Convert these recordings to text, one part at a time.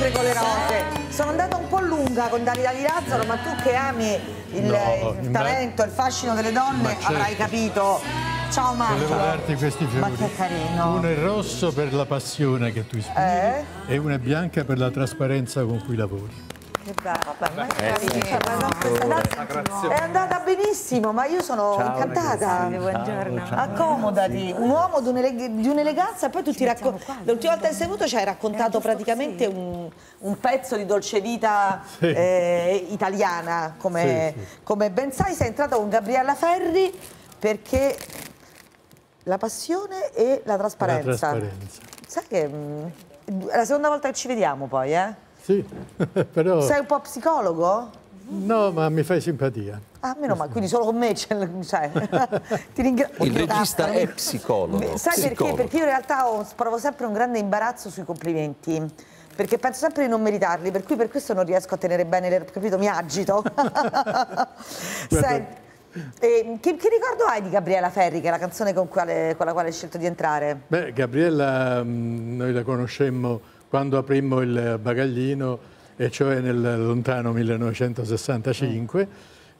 sempre con le note. Sono andata un po' lunga con Danita Di Lazzaro, ma tu che ami il talento, il fascino delle donne, avrai capito. Ciao Marco. Volevo darti questi fiori. Ma che carino. Uno è rosso per la passione che tu ispiri e una è bianca per la trasparenza con cui lavori. Che brava, è andata benissimo, ma io sono incantata. Buongiorno. Accomodati, un uomo di un'eleganza, poi tu ti racconti. L'ultima volta che sei venuto ci hai raccontato praticamente un pezzo di dolce vita italiana, come ben sai. Sei entrata con Gabriella Ferri perché la passione e la trasparenza. La trasparenza. Sai che è la seconda volta che ci vediamo poi, eh? Sì, però... Sei un po' psicologo? No, ma mi fai simpatia. Ah, meno male, quindi solo con me c'è... Ti ringrazio. Il regista è psicologo. Sai psicologo. Perché? Perché io in realtà provo sempre un grande imbarazzo sui complimenti, perché penso sempre di non meritarli, per cui per questo non riesco a tenere bene le... Capito? Mi agito. Senti, che ricordo hai di Gabriella Ferri, che è la canzone con la quale hai scelto di entrare? Beh, Gabriella noi la conoscemmo quando aprimmo il Bagaglino, e cioè nel lontano 1965,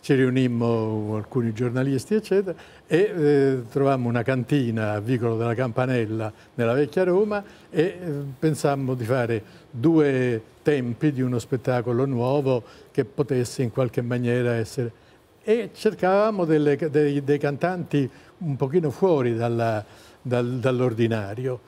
ci riunimmo alcuni giornalisti, eccetera, e trovammo una cantina a Vicolo della Campanella, nella vecchia Roma, e pensammo di fare due tempi di uno spettacolo nuovo che potesse in qualche maniera essere... E cercavamo dei cantanti un pochino fuori dall'ordinario.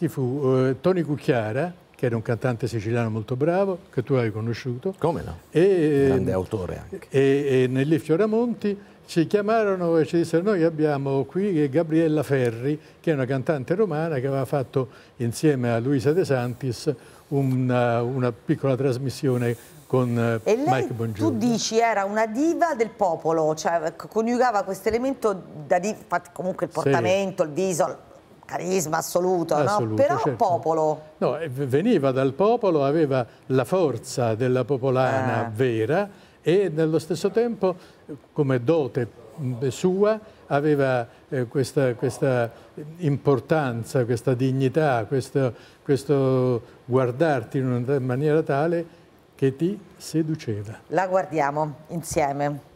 Chi fu? Tony Cucchiara, che era un cantante siciliano molto bravo, che tu hai conosciuto. Come no? Grande autore anche. E Nelly Fioramonti ci chiamarono e ci dissero: noi abbiamo qui Gabriella Ferri, che è una cantante romana che aveva fatto insieme a Luisa De Santis una piccola trasmissione con e lei, Mike Bongiorno. Tu dici era una diva del popolo, cioè coniugava questo elemento comunque il portamento, il viso... Carisma assoluto, no? Però certo. Popolo. No, veniva dal popolo, aveva la forza della popolana vera e nello stesso tempo, come dote sua, aveva questa importanza, questa dignità, questo guardarti in una maniera tale che ti seduceva. La guardiamo insieme.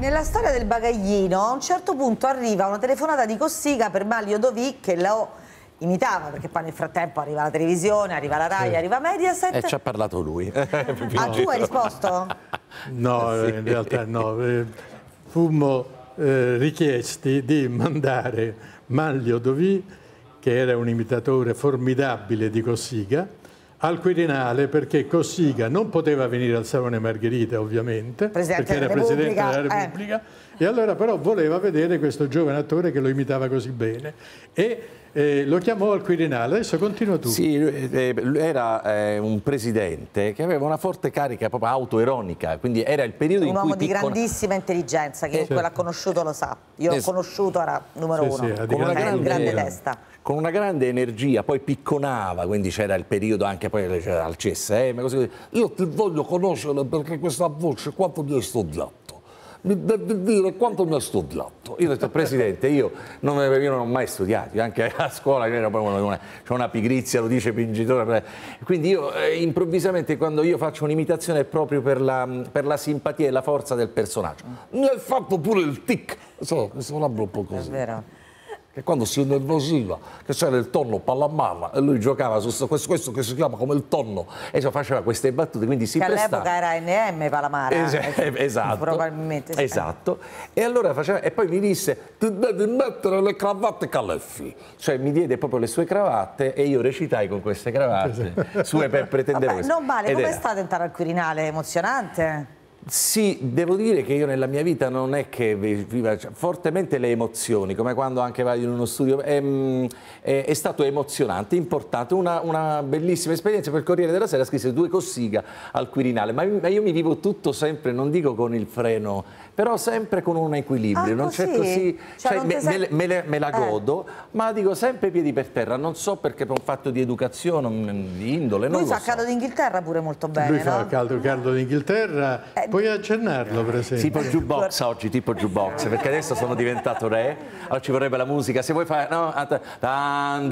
Nella storia del Bagaglino a un certo punto arriva una telefonata di Cossiga per Manlio Dovì, che lo imitava, perché poi nel frattempo arriva la televisione, arriva la Rai, arriva Mediaset. E ci ha parlato lui. Ah, tu hai risposto? No, in realtà no. Fummo richiesti di mandare Manlio Dovì, che era un imitatore formidabile di Cossiga, al Quirinale, perché Cossiga non poteva venire al Salone Margherita, ovviamente, perché era Presidente della Repubblica, e allora però voleva vedere questo giovane attore che lo imitava così bene e lo chiamò al Quirinale. Adesso continua tu. Sì, era un presidente che aveva una forte carica proprio autoironica, quindi era il periodo in cui... Un uomo di grandissima intelligenza, che certo, l'ha conosciuto lo sa. Io l'ho conosciuto, era numero uno, sì, con una grande testa. Con una grande energia, poi picconava, quindi c'era il periodo anche poi al CSM, così. Io ti voglio conoscere perché questa voce quanto mi è studiato. Mi deve dire quanto mi ha studiato. Io ho detto, Presidente, io non ho mai studiato, anche a scuola c'è una pigrizia, lo dice Pingitore. Quindi io improvvisamente, quando io faccio un'imitazione, è proprio per la simpatia e la forza del personaggio. Mi hai fatto pure il tic, questo labbro un po' così. È vero. Che quando si innervosiva, che c'era il tonno Palamara e lui giocava su questo che si chiama come il tonno, e cioè faceva queste battute, quindi si prestava. All'epoca era NM Palamara, esatto, probabilmente. Sì. Esatto. E allora faceva, e poi mi disse: ti devi mettere le cravatte Caleffi. Cioè mi diede proprio le sue cravatte e io recitai con queste cravatte sue per pretendere. Vabbè, questo. Non male, come è stato entrare al Quirinale? Emozionante? Sì, devo dire che io nella mia vita non è che viva fortemente le emozioni, come quando anche vai in uno studio, è stato emozionante, importante, una bellissima esperienza. Per Corriere della Sera scrisse 2 Cossiga al Quirinale, ma io mi vivo tutto sempre, non dico con il freno, però sempre con un equilibrio, non c'è così, cioè, me la godo, ma dico sempre i piedi per terra, non so perché, per un fatto di educazione, di indole, non lo so. Lui fa Caldo d'Inghilterra pure molto bene, lui fa Caldo d'Inghilterra. Puoi accennarlo, per esempio? Tipo jukebox oggi, tipo jukebox, perché adesso sono diventato re, allora ci vorrebbe la musica, se vuoi fare... No, non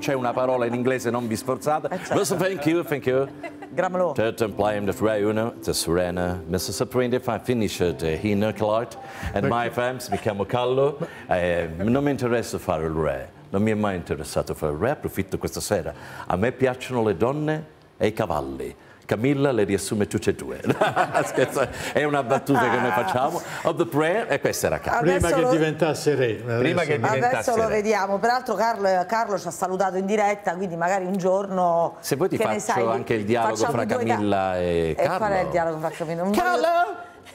c'è una parola in inglese, non vi sforzate. Listen, thank you, thank you. Grammelo. Third play the Freuner, the Serena, Mr. Saprinde, I finish the Hinnerkleid, and my fams mi chiamo Callo, non mi interessa fare il re. Non mi è mai interessato fare il re, approfitto questa sera. A me piacciono le donne e i cavalli. Camilla le riassume tutte e 2. Scherzo, è una battuta che noi facciamo. Of the prayer, e questa era Carlo. Prima che diventasse re. Adesso lo vediamo. Peraltro Carlo ci ha salutato in diretta, quindi magari un giorno... Se poi ti faccio anche il dialogo fra Camilla e Carlo. E qual è il dialogo fra Camilla? Carlo,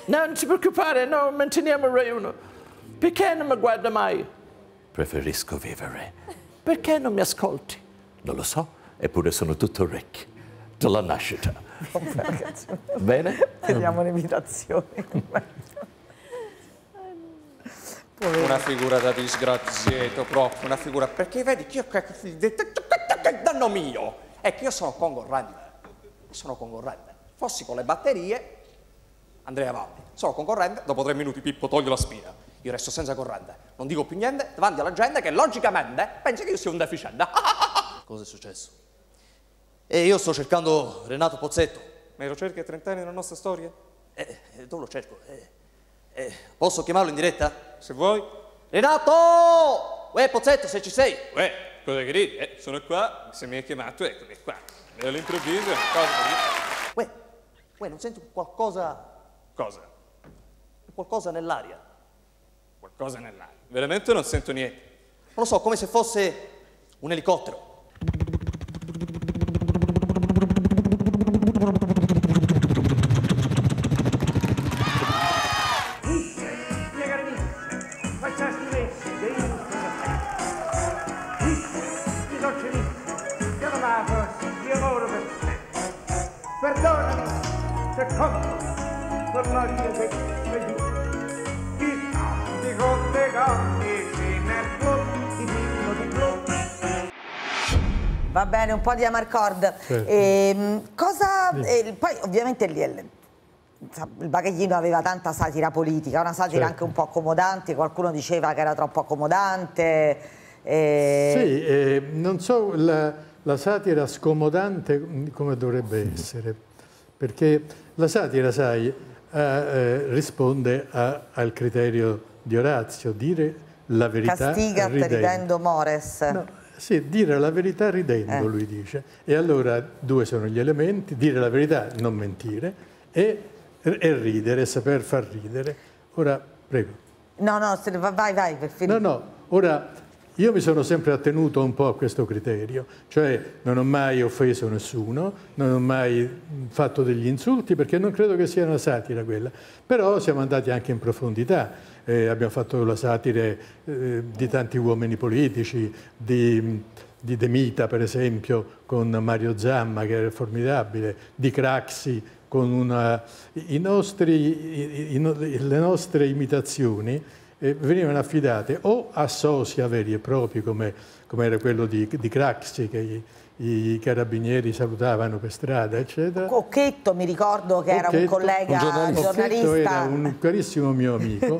non ti preoccupare, no, manteniamo il re 1. Perché non mi guarda mai? Preferisco vivere. Perché non mi ascolti? Non lo so, eppure sono tutto orecchi. Dalla nascita. Oh, bene? Vediamo l'imitazione. Una figura da disgraziato, proprio una figura. Perché vedi che io danno mio. È che io sono concorrente. Sono concorrente. Fossi con le batterie, andrei avanti. Sono concorrente, dopo 3 minuti Pippo toglie la spina. Io resto senza corrente, non dico più niente davanti alla gente che logicamente pensa che io sia un deficiente. Cosa è successo? E io sto cercando Renato Pozzetto. Me lo cerchi a 30 anni nella nostra storia? Dove lo cerco? Posso chiamarlo in diretta? Se vuoi. Renato! Uè, Pozzetto, se ci sei! Uè, cosa che ridi? Sono qua, se mi hai chiamato, eccomi qua. E all'improvviso... Uè, non sento qualcosa... Cosa? Qualcosa nell'aria. Cosa nell'aria? Veramente non sento niente. Non lo so, come se fosse un elicottero. Perdonami se compro per la mia vita. Va bene, un po' di Amarcord. Certo. Cosa... poi ovviamente il Bagaglino aveva tanta satira politica, una satira certo, anche un po' accomodante, qualcuno diceva che era troppo accomodante. Sì, non so la satira scomodante come dovrebbe essere, perché la satira, sai, risponde al criterio di Orazio, dire la verità castiga ridendo mores. No, sì, dire la verità ridendo, lui dice. E allora 2 sono gli elementi: dire la verità, non mentire, e ridere, saper far ridere. Ora, prego. No, vai, per finire. No, Ora, io mi sono sempre attenuto un po' a questo criterio, cioè non ho mai offeso nessuno, non ho mai fatto degli insulti, perché non credo che sia una satira quella. Però siamo andati anche in profondità. Abbiamo fatto la satire di tanti uomini politici, di De Mita per esempio con Mario Zamma, che era formidabile, di Craxi con una... le nostre imitazioni venivano affidate o a sosia veri e propri, come era quello di Craxi, che i carabinieri salutavano per strada, eccetera. Occhetto, mi ricordo che Occhetto, era un collega giornalista. Era un carissimo mio amico,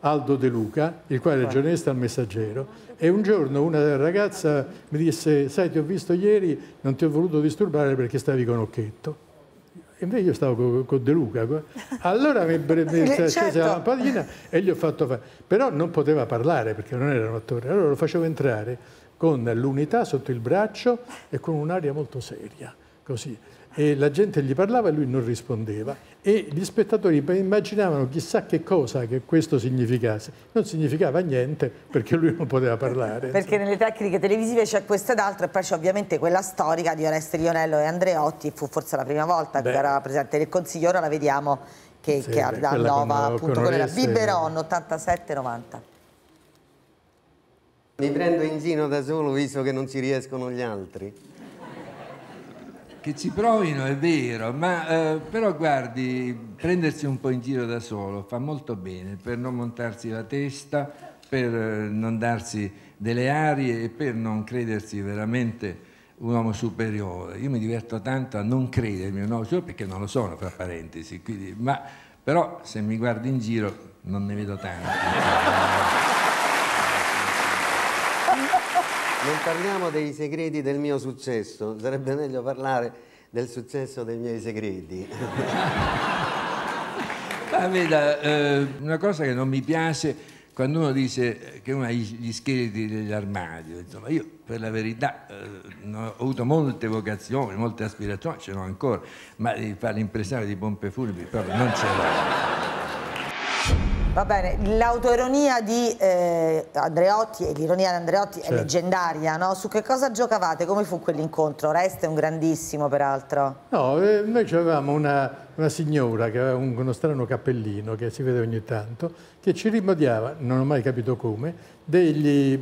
Aldo De Luca, il quale era giornalista al Messaggero, e un giorno una ragazza mi disse: sai, ti ho visto ieri, non ti ho voluto disturbare perché stavi con Occhetto. E invece io stavo con De Luca, allora mi accese la lampadina e gli ho fatto fare. Però non poteva parlare perché non era un attore, allora lo facevo entrare con l'unità sotto il braccio e con un'aria molto seria, così. E la gente gli parlava e lui non rispondeva. E gli spettatori immaginavano chissà che cosa che questo significasse. Non significava niente perché lui non poteva parlare. Perché nelle tecniche televisive c'è questo ed altro, e poi c'è ovviamente quella storica di Oreste Lionello e Andreotti, fu forse la prima volta che era presente nel Consiglio, ora la vediamo che andava appunto con la Biberon 87-90. Mi prendo in giro da solo, visto che non ci riescono gli altri. Che ci provino, è vero, ma però guardi, prendersi un po' in giro da solo fa molto bene per non montarsi la testa, per non darsi delle arie e per non credersi veramente un uomo superiore. Io mi diverto tanto a non credermi un uomo superiore perché non lo sono, fra parentesi, quindi, ma però se mi guardo in giro non ne vedo tanti. Non parliamo dei segreti del mio successo, sarebbe meglio parlare del successo dei miei segreti. Ah, veda, una cosa che non mi piace quando uno dice che uno ha gli scheletri dell'armadio. Insomma, io per la verità ho avuto molte vocazioni, molte aspirazioni, ce l'ho ancora, ma di fare l'impresario di pompe funebri proprio non ce l'ho. Va bene, l'autoironia di Andreotti e l'ironia di Andreotti è leggendaria, no? Su che cosa giocavate? Come fu quell'incontro? Oreste è un grandissimo, peraltro. No, noi avevamo una signora che aveva uno strano cappellino che si vede ogni tanto, che ci rimodiava, non ho mai capito come, dei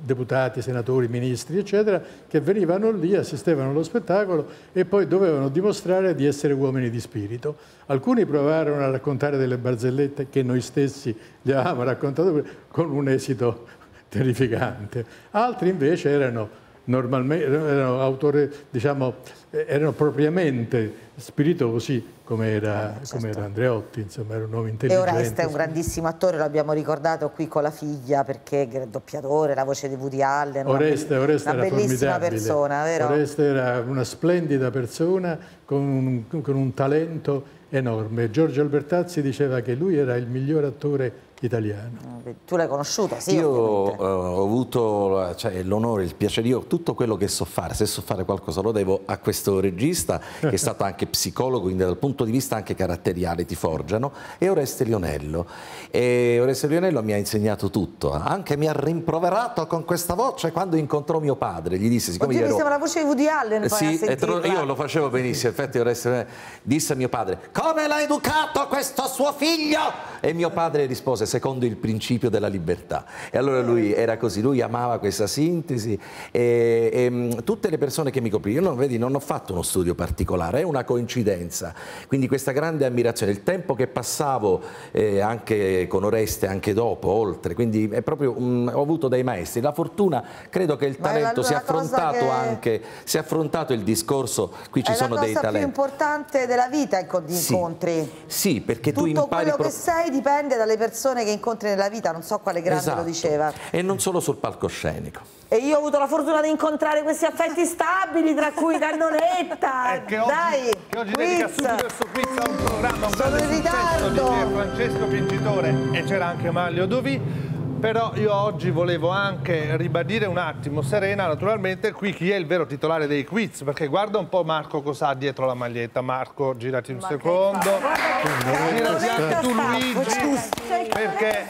deputati, senatori, ministri, eccetera, che venivano lì, assistevano allo spettacolo e poi dovevano dimostrare di essere uomini di spirito. Alcuni provarono a raccontare delle barzellette che noi stessi gli avevamo raccontato con un esito terrificante. Altri invece erano... normalmente erano autori, diciamo, erano propriamente spiritosi, come era, come era Andreotti, insomma, era un uomo intelligente. E Oreste è un grandissimo attore, lo abbiamo ricordato qui con la figlia, perché è doppiatore, la voce di Woody Allen. Oreste era formidabile. Una bellissima persona, vero? Oreste era una splendida persona con un talento enorme. Giorgio Albertazzi diceva che lui era il miglior attore italiano. Tu l'hai conosciuto? Sì, io ho avuto l'onore, il piacere, io tutto quello che so fare, se so fare qualcosa lo devo a questo regista che è stato anche psicologo, quindi dal punto di vista anche caratteriale ti forgiano, e Oreste Lionello. E Oreste Lionello mi ha insegnato tutto, anche mi ha rimproverato con questa voce quando incontrò mio padre, gli disse, siccome io ero... la voce di Woody Allen, sì, io lo facevo benissimo, infatti Oreste disse a mio padre: come l'ha educato questo suo figlio? E mio padre rispose: secondo il principio della libertà. E allora lui era così, lui amava questa sintesi e tutte le persone che mi coprivano, non ho fatto uno studio particolare, è una coincidenza, quindi questa grande ammirazione, il tempo che passavo anche con Oreste, anche dopo, oltre, quindi è proprio, ho avuto dei maestri, la fortuna, credo che il talento sia affrontato anche, si è affrontato il discorso, qui ci sono dei talenti. È la cosa più importante della vita, gli incontri. Sì, perché tu impari... tutto quello che sei dipende dalle persone che incontri nella vita, non so quale grande lo diceva. E non solo sul palcoscenico. E io ho avuto la fortuna di incontrare questi affetti stabili, tra cui Cannoletta. Che oggi dedica subito questo quiz a un programma, un grande successo di Pierfrancesco Pingitore, e c'era anche Manlio Dovì. Però io oggi volevo anche ribadire un attimo, Serena, naturalmente, qui chi è il vero titolare dei quiz, perché guarda un po' Marco cosa ha dietro la maglietta. Marco, girati un secondo. Girati anche tu, Luigi. cioè, perché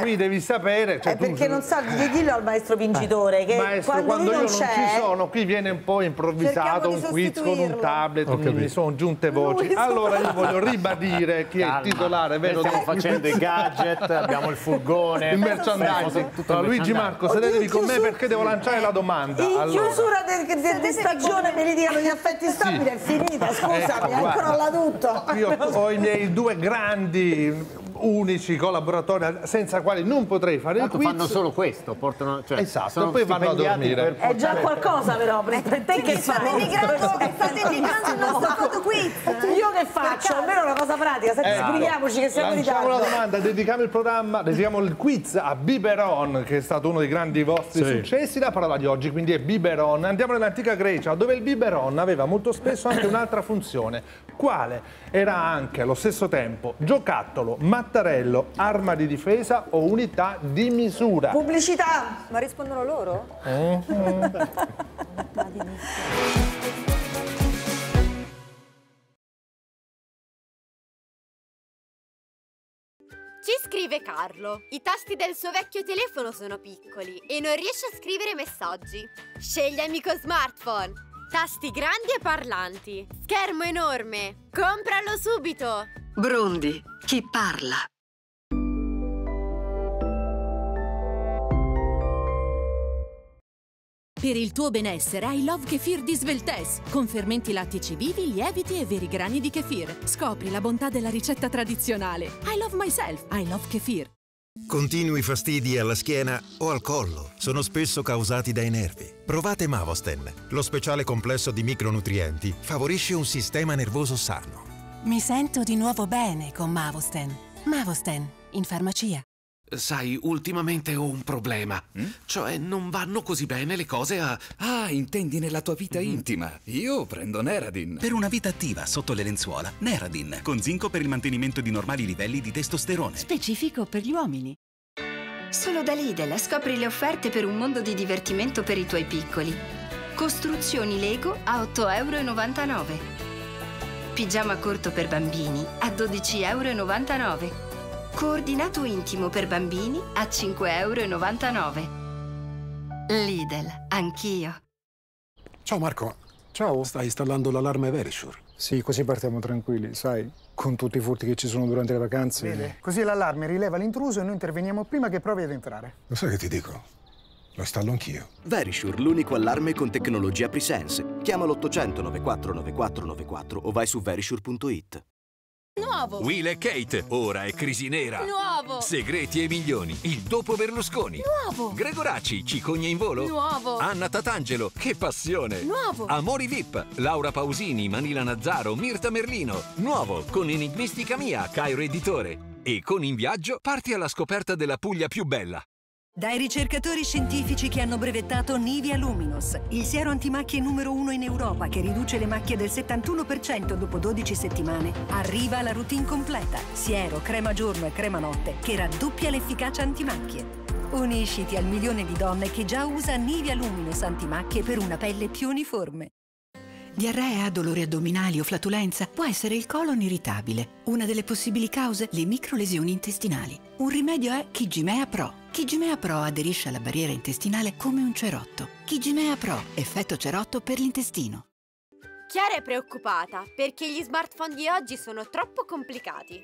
qui devi sapere, cioè, perché tu... non sa di dillo al maestro Pingitore che maestro, quando io non ci sono qui viene un po' improvvisato un quiz con un tablet, mi sono giunte voci. Lui allora io voglio ribadire chi è il titolare vero. Stiamo facendo i gadget, abbiamo il furgone, il merchandising. Luigi, Marco, sedetevi con me perché devo lanciare la domanda. In chiusura di stagione me li dicono gli affetti stabili, è finita, scusami, è crolla tutto. Io ho i miei due grandi unici collaboratori senza quali non potrei fare il quiz. Fanno solo questo, portano, cioè, esatto, poi vanno a dormire. È già qualcosa però, perché te che state denigrando il nostro fotoquiz. Io che faccio? Almeno una cosa pratica, scriviamoci che siamo in ritardo. Lanciamo la domanda, dedichiamo il programma, dedichiamo il quiz a Biberon, che è stato uno dei grandi vostri successi. La parola di oggi quindi è Biberon. Andiamo nell'antica Grecia, dove il Biberon aveva molto spesso anche un'altra funzione, quale era anche allo stesso tempo giocattolo, mattarello, arma di difesa o unità di misura. Pubblicità! Ma rispondono loro? Ci scrive Carlo. I tasti del suo vecchio telefono sono piccoli e non riesce a scrivere messaggi. Scegli Amico Smartphone. Tasti grandi e parlanti. Schermo enorme. Compralo subito. Brondi, chi parla? Per il tuo benessere I Love Kefir di Sveltes, con fermenti lattici vivi, lieviti e veri grani di kefir. Scopri la bontà della ricetta tradizionale. I Love Myself, I Love Kefir. Continui fastidi alla schiena o al collo sono spesso causati dai nervi. Provate Mavosten. Lo speciale complesso di micronutrienti favorisce un sistema nervoso sano. Mi sento di nuovo bene con Mavosten. Mavosten, in farmacia. Sai, ultimamente ho un problema. Cioè, non vanno così bene le cose a... Ah, intendi nella tua vita intima. Io prendo Neradin. Per una vita attiva, sotto le lenzuola, Neradin. Con zinco per il mantenimento di normali livelli di testosterone. Specifico per gli uomini. Solo da Lidl scopri le offerte per un mondo di divertimento per i tuoi piccoli. Costruzioni Lego a 8,99 €. Pigiama corto per bambini a 12,99 €. Coordinato intimo per bambini a 5,99 €. Lidl, anch'io. Ciao Marco. Ciao. Stai installando l'allarme Verisure? Sì, così partiamo tranquilli, sai, con tutti i furti che ci sono durante le vacanze. Vede, così l'allarme rileva l'intruso e noi interveniamo prima che provi ad entrare. Lo sai che ti dico? Lo installo anch'io. Verisure, l'unico allarme con tecnologia Presense. Chiama l'800 94 94 94 o vai su verisure.it. Nuovo. Will e Kate, ora è Crisi Nera. Nuovo. Segreti e Milioni, il dopo Berlusconi. Nuovo. Gregoraci, Cicogna in volo. Nuovo. Anna Tatangelo, Che passione. Nuovo. Amori VIP, Laura Pausini, Manila Nazzaro, Mirta Merlino. Nuovo, con Enigmistica Mia, Cairo Editore. E con In Viaggio, parti alla scoperta della Puglia più bella. Dai ricercatori scientifici che hanno brevettato Nivea Luminos, il siero antimacchie numero 1 in Europa che riduce le macchie del 71% dopo 12 settimane, arriva la routine completa, siero, crema giorno e crema notte, che raddoppia l'efficacia antimacchie. Unisciti al milione di donne che già usa Nivea Luminos antimacchie per una pelle più uniforme. Diarrea, dolori addominali o flatulenza, può essere il colon irritabile. Una delle possibili cause, le microlesioni intestinali. Un rimedio è Kijimea Pro. Kijimea Pro aderisce alla barriera intestinale come un cerotto. Kijimea Pro, effetto cerotto per l'intestino. Chiara è preoccupata perché gli smartphone di oggi sono troppo complicati.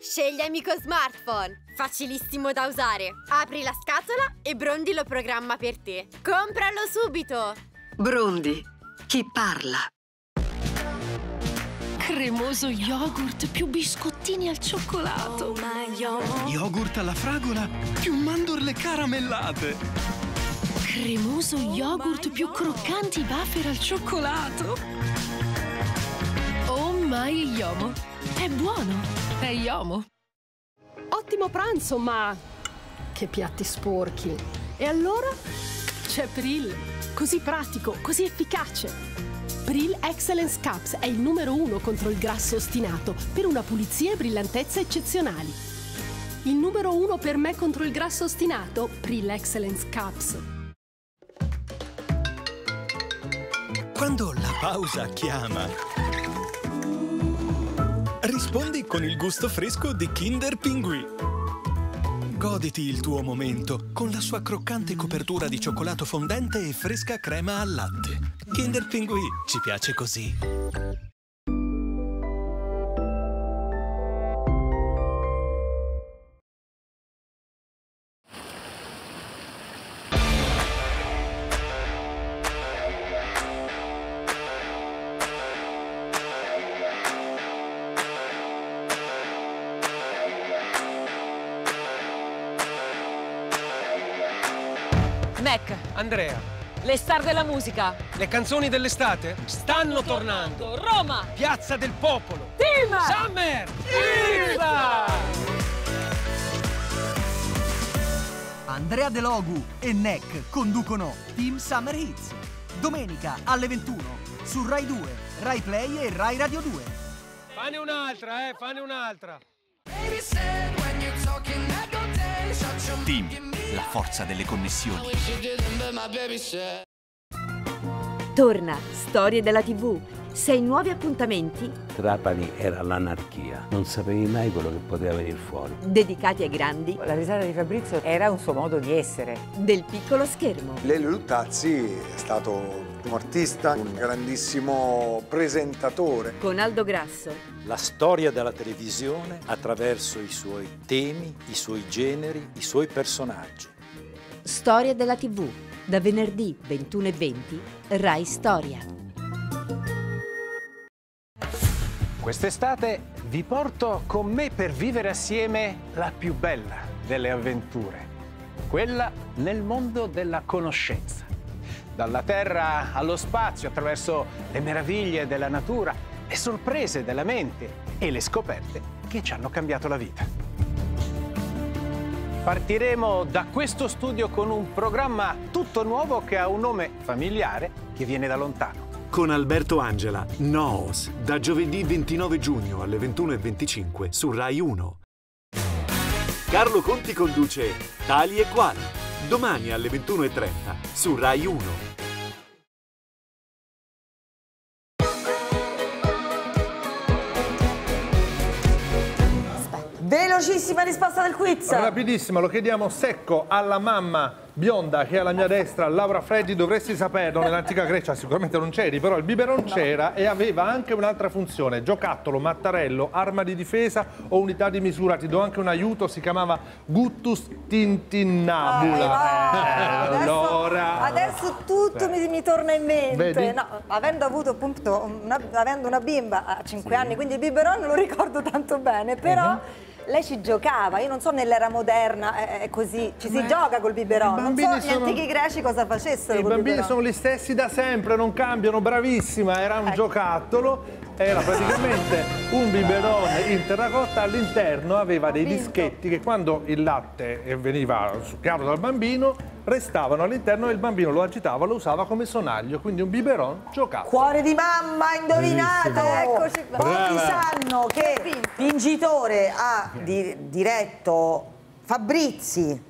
Scegli Amico Smartphone, facilissimo da usare. Apri la scatola e Brondi lo programma per te. Compralo subito! Brondi, chi parla? Cremoso yogurt più biscottini al cioccolato. Yogurt alla fragola più mandorle caramellate. Cremoso yogurt più croccanti wafer al cioccolato. Oh my Yomo. È buono, è Yomo. Ottimo pranzo, ma che piatti sporchi. E allora c'è Pril. Così pratico, così efficace. Pril Excellence Caps è il numero 1 contro il grasso ostinato, per una pulizia e brillantezza eccezionali. Il numero 1 per me contro il grasso ostinato, Pril Excellence Caps. Quando la pausa chiama, rispondi con il gusto fresco di Kinder Pinguì. Goditi il tuo momento con la sua croccante copertura di cioccolato fondente e fresca crema al latte. Kinder Pinguì, ci piace così. Mac, Andrea, le star della musica, le canzoni dell'estate stanno tornando. Roma, Piazza del Popolo, Team Summer, Ilva. Andrea De Logu e Neck conducono Team Summer Hits domenica alle 21 su Rai 2, Rai Play e Rai Radio 2. Fane un'altra, fane un'altra. Team, la forza delle connessioni. Torna Storie della TV. 6 nuovi appuntamenti. Trapani era l'anarchia. Non sapevi mai quello che poteva venire fuori. Dedicati ai grandi. La risata di Fabrizio era un suo modo di essere. Del piccolo schermo. Lelio Luttazzi è stato un artista, un grandissimo presentatore. Con Aldo Grasso. La storia della televisione attraverso i suoi temi, i suoi generi, i suoi personaggi. Storia della TV, da venerdì 21:20, Rai Storia. Quest'estate vi porto con me per vivere assieme la più bella delle avventure, quella nel mondo della conoscenza. Dalla Terra allo spazio, attraverso le meraviglie della natura, le sorprese della mente e le scoperte che ci hanno cambiato la vita. Partiremo da questo studio con un programma tutto nuovo che ha un nome familiare che viene da lontano. Con Alberto Angela, Noos, da giovedì 29 giugno alle 21:25 su Rai 1. Carlo Conti conduce Tali e Quali, domani alle 21:30 su Rai 1. Velocissima risposta del quiz. Rapidissima, lo chiediamo secco alla mamma bionda che è alla mia destra, Laura Freddi. Dovresti saperlo, nell'antica Grecia sicuramente non c'eri, però il biberon c'era e aveva anche un'altra funzione: giocattolo, mattarello, arma di difesa o unità di misura. Ti do anche un aiuto, si chiamava guttus tintinnabula. Allora adesso tutto mi torna in mente. No, avendo avuto appunto avendo una bimba a 5 anni, quindi il biberon non lo ricordo tanto bene, però lei ci giocava, io non so nell'era moderna, è così, ci si gioca col biberon. Non so gli antichi greci cosa facessero. I bambini biberon sono gli stessi da sempre, non cambiano, bravissima, era un giocattolo, era praticamente un biberon in terracotta, all'interno aveva dei dischetti che quando il latte veniva succhiato dal bambino restavano all'interno e il bambino lo agitava, lo usava come sonaglio, quindi un biberon giocato. Cuore di mamma, indovinata, eccoci. Pochi sanno che Pingitore ha diretto Fabrizi,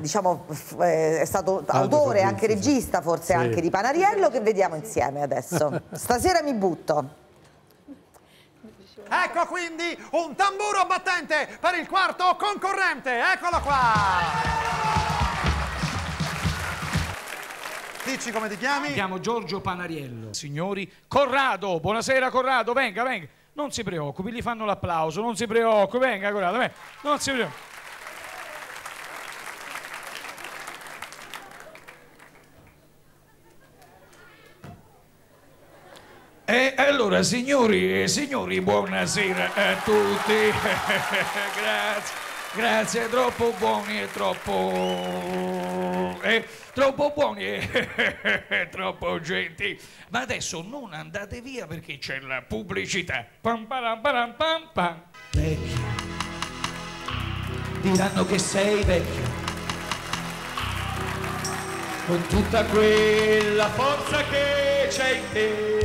diciamo, è stato autore, anche regista forse, anche di Panariello, che vediamo insieme adesso. Stasera mi butto. Ecco quindi un tamburo battente per il quarto concorrente, eccolo qua. Dici come ti chiami? Mi chiamo Giorgio Panariello. Signori, Corrado, buonasera Corrado, venga, venga. Non si preoccupi, gli fanno l'applauso, non si preoccupi, venga Corrado, venga. Non si preoccupi. E allora, signori e signori, buonasera a tutti. Grazie. Grazie, troppo buoni e troppo buoni e troppo gentili. Ma adesso non andate via perché c'è la pubblicità. Pam pam pam pam pam. Vecchio. Diranno che sei vecchio. Con tutta quella forza che c'è in te.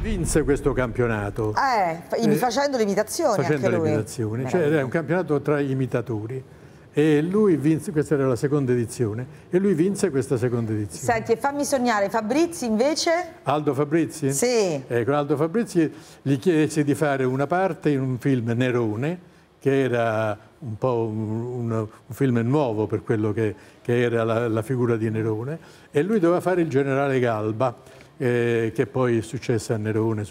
Vinse questo campionato facendo l'imitazione, facendo anche l'imitazione, cioè era un campionato tra gli imitatori e lui vinse, questa era la seconda edizione e lui vinse questa seconda edizione. Senti, e fammi sognare, Fabrizi invece? Aldo Fabrizi? Sì. Con Aldo Fabrizi gli chiese di fare una parte in un film, Nerone, che era un po' un film nuovo per quello che era la figura di Nerone, e lui doveva fare il generale Galba, che poi successe a Nerone.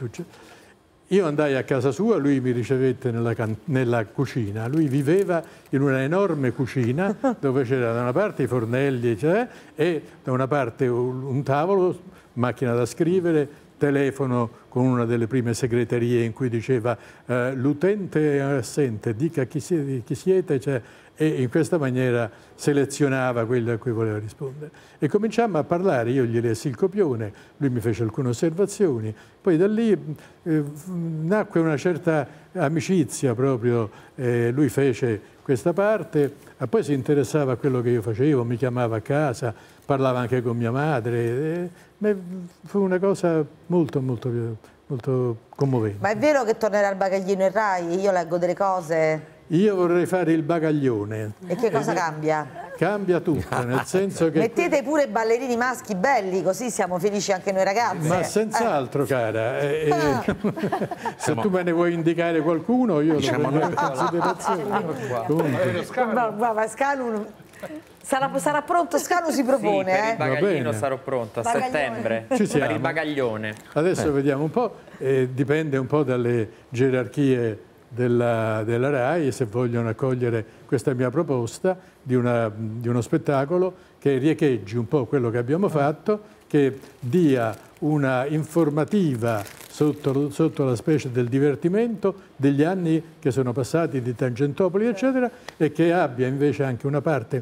Io andai a casa sua, lui mi ricevette nella cucina. Lui viveva in una enorme cucina dove c'era da una parte i fornelli, cioè, e da una parte un tavolo, macchina da scrivere, telefono con una delle prime segreterie in cui diceva l'utente è assente, dica chi siete, cioè, e in questa maniera selezionava quelli a cui voleva rispondere. E cominciammo a parlare, io gli lessi il copione, lui mi fece alcune osservazioni, poi da lì nacque una certa amicizia proprio, lui fece questa parte, ma poi si interessava a quello che io facevo, mi chiamava a casa, parlava anche con mia madre, fu una cosa molto, molto, molto commovente. Ma è vero che tornerà al Bagaglino in Rai? Io leggo delle cose. Io vorrei fare il bagaglione. E che cosa cambia? Cambia tutto, nel senso che... Mettete pure ballerini maschi belli, così siamo felici anche noi ragazzi. Ma senz'altro, cara. Se tu me ne vuoi indicare qualcuno, io lo considerazione. Scalo sarà pronto, Scalo si propone. Sì, per il bagaglino sarò pronto a settembre. Ci siamo. Per il bagaglione. Adesso vediamo un po', dipende un po' dalle gerarchie della RAI, se vogliono accogliere questa mia proposta di uno spettacolo che riecheggi un po' quello che abbiamo fatto, che dia una informativa sotto la specie del divertimento degli anni che sono passati di Tangentopoli, eccetera, e che abbia invece anche una parte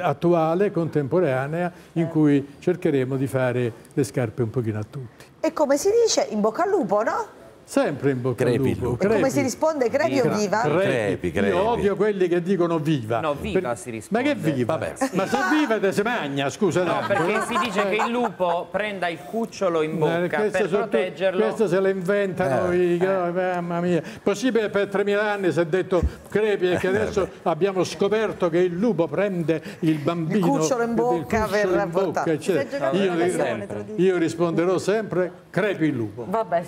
attuale, contemporanea, in cui cercheremo di fare le scarpe un pochino a tutti. E come si dice, in bocca al lupo, no? Sempre in bocca al lupo. E come si risponde, crepi o viva? Crepi. Io odio quelli che dicono viva. No, viva si risponde. Ma che viva? Vabbè. Ma se viva te si magna, scusa. No, perché si dice che il lupo prenda il cucciolo in bocca per proteggerlo. Questo se lo inventano mamma mia. Possibile per 3000 anni si è detto crepi, e che adesso abbiamo scoperto che il lupo prende il bambino. Il cucciolo in bocca per portare. Io risponderò sempre crepi il lupo. Vabbè.